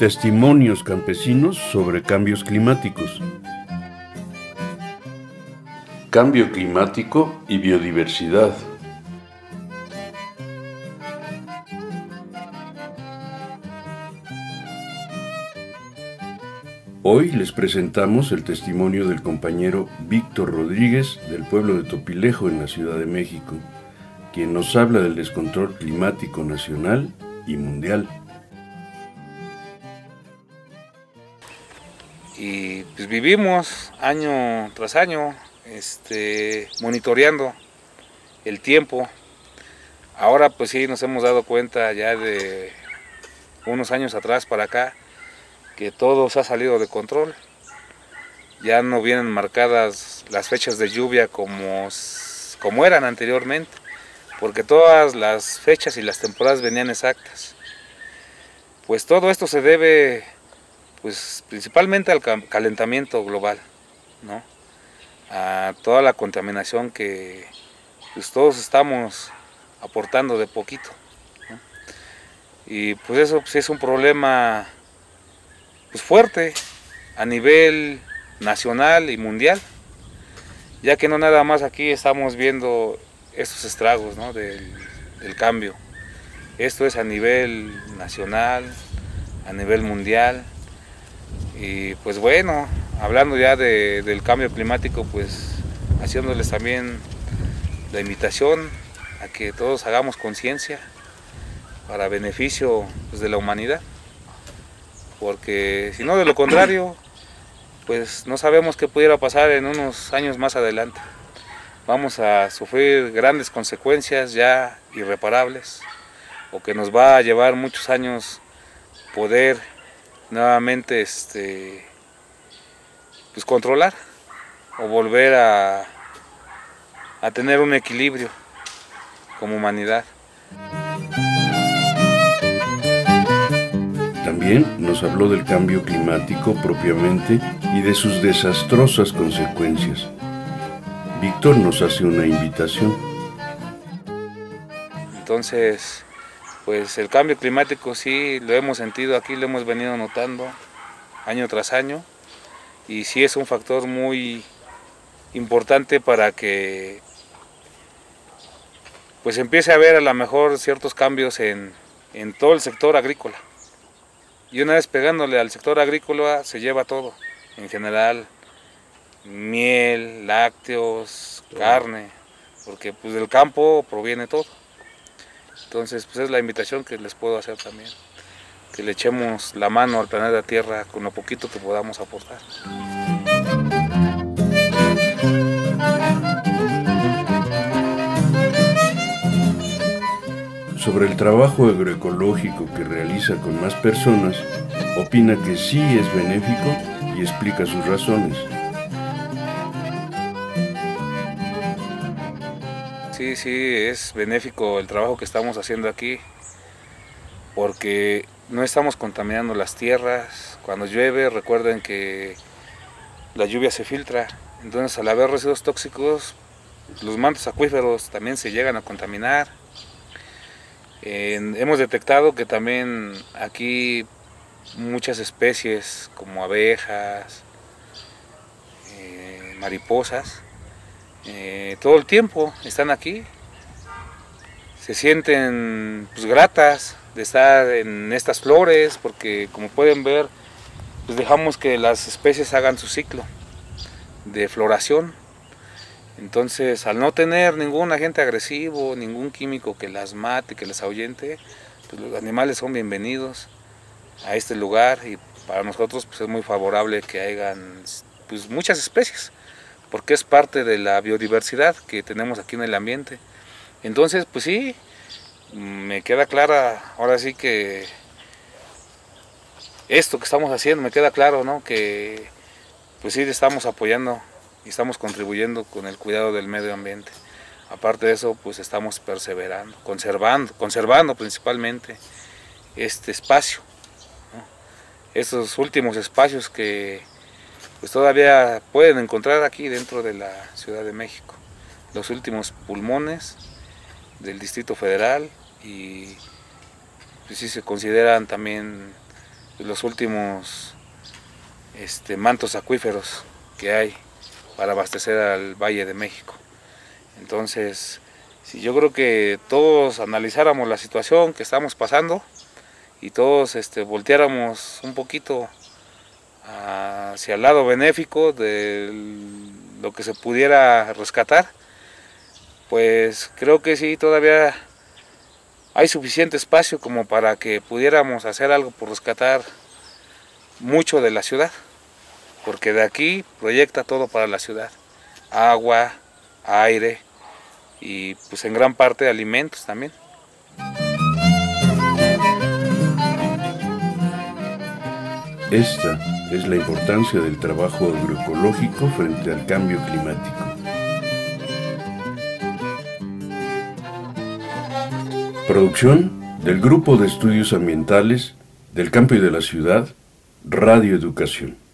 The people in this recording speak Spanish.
Testimonios campesinos sobre cambios climáticos. Cambio climático y biodiversidad. Hoy les presentamos el testimonio del compañero Víctor Rodríguez del pueblo de Topilejo en la Ciudad de México, quien nos habla del descontrol climático nacional y mundial. Y pues vivimos año tras año monitoreando el tiempo. Ahora pues sí nos hemos dado cuenta ya de unos años atrás para acá que todo se ha salido de control. Ya no vienen marcadas las fechas de lluvia como eran anteriormente, porque todas las fechas y las temporadas venían exactas. Pues todo esto se debe principalmente al calentamiento global, ¿no? A toda la contaminación que todos estamos aportando de poquito, ¿no? Y pues eso es un problema fuerte a nivel nacional y mundial, ya que no nada más aquí estamos viendo estos estragos, ¿no? del cambio. Esto es a nivel nacional, a nivel mundial. Y pues bueno, hablando ya del cambio climático, pues haciéndoles también la invitación a que todos hagamos conciencia para beneficio de la humanidad, porque si no, de lo contrario, pues no sabemos qué pudiera pasar en unos años más adelante. Vamos a sufrir grandes consecuencias ya irreparables, o que nos va a llevar muchos años poder nuevamente controlar o volver a tener un equilibrio como humanidad. También nos habló del cambio climático propiamente y de sus desastrosas consecuencias. Víctor nos hace una invitación. Entonces, pues el cambio climático sí lo hemos sentido aquí, lo hemos venido notando año tras año, y sí es un factor muy importante para que pues empiece a haber a lo mejor ciertos cambios en todo el sector agrícola. Y una vez pegándole al sector agrícola se lleva todo, en general, miel, lácteos, carne, porque pues del campo proviene todo. Entonces, pues es la invitación que les puedo hacer también, que le echemos la mano al planeta Tierra con lo poquito que podamos aportar. Sobre el trabajo agroecológico que realiza con más personas, opina que sí es benéfico y explica sus razones. Sí, es benéfico el trabajo que estamos haciendo aquí, porque no estamos contaminando las tierras. Cuando llueve, recuerden que la lluvia se filtra, entonces al haber residuos tóxicos, los mantos acuíferos también se llegan a contaminar. Hemos detectado que también aquí muchas especies como abejas, mariposas, todo el tiempo están aquí, se sienten gratas de estar en estas flores, porque como pueden ver, pues dejamos que las especies hagan su ciclo de floración. Entonces, al no tener ningún agente agresivo, ningún químico que las mate, que las ahuyente, pues los animales son bienvenidos a este lugar, y para nosotros pues es muy favorable que hayan muchas especies, porque es parte de la biodiversidad que tenemos aquí en el ambiente. Entonces, pues sí, me queda clara, ahora sí que esto que estamos haciendo, me queda claro, ¿no? Que pues sí estamos apoyando y estamos contribuyendo con el cuidado del medio ambiente. Aparte de eso, pues estamos perseverando, conservando principalmente este espacio, ¿no? Estos últimos espacios que pues todavía pueden encontrar aquí dentro de la Ciudad de México los últimos pulmones del Distrito Federal y pues sí se consideran también los últimos mantos acuíferos que hay para abastecer al Valle de México. Entonces, sí, yo creo que todos analizáramos la situación que estamos pasando y todos volteáramos un poquito hacia el lado benéfico de lo que se pudiera rescatar, pues creo que sí, todavía hay suficiente espacio como para que pudiéramos hacer algo por rescatar mucho de la ciudad, porque de aquí proyecta todo para la ciudad, agua, aire y pues en gran parte alimentos también. Esta es la importancia del trabajo agroecológico frente al cambio climático. Producción del Grupo de Estudios Ambientales del Campo y de la Ciudad, Radio Educación.